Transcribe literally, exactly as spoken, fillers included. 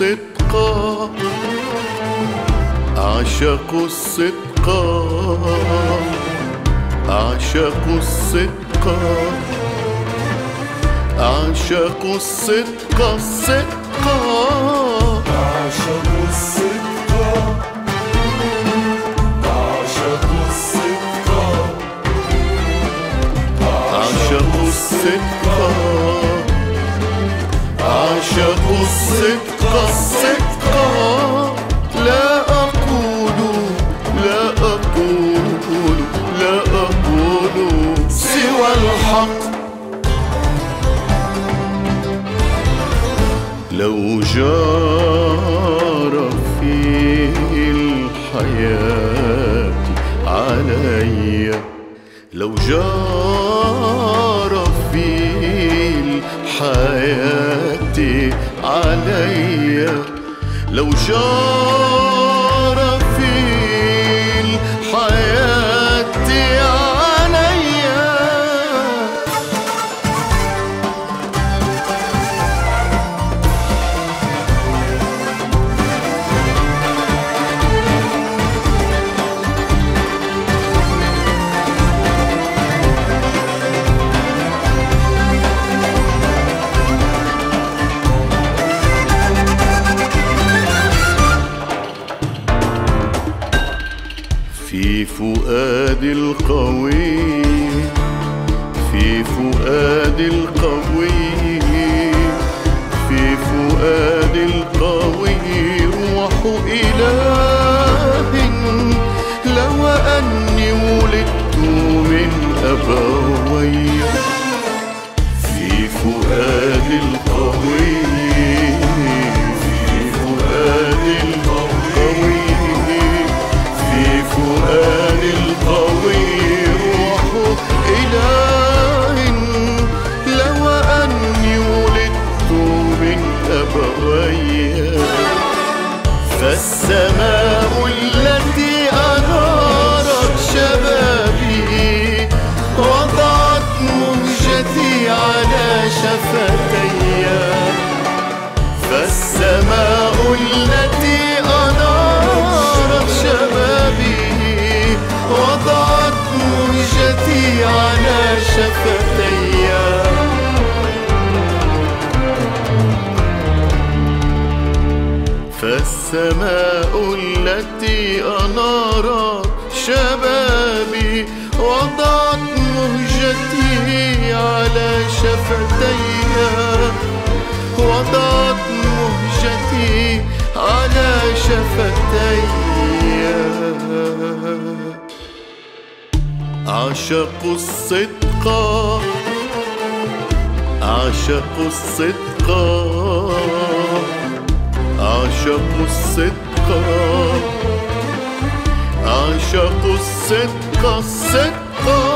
الصدق، أعشق الصدق، أعشق الصدق، أعشق الصدق، الصدق، أعشق الصدق، أعشق الصدق، أعشق الصدق، أعشق الصدق الصدق، لا أقول لا أقول لا أقول سوى الحق. لو جار في الحياة علي، لو جار في الحياة علي، لو جار في الحياة علي، في فؤادي القوي، في فؤادي القوي، في فؤادي القوي روح إله. لو أني ولدت من أبوي، في فؤادي القوي، في فؤادي القوي، في فؤادي القوي روح إله. لو أني ولدت من أبوي، فالسماء التي أنارت شبابي وضعت مهجتي على شفتي، فالسماء التي أنارت شبابي وضعت مهجتي على شفتي. فالسماء التي أنارت شبابي وضعت مهجتي على شفتي، وضعت مهجتي على شفتي. أعشق الصدق، أعشق الصدق، أعشق الصدق، أعشق الصدق، الصدق.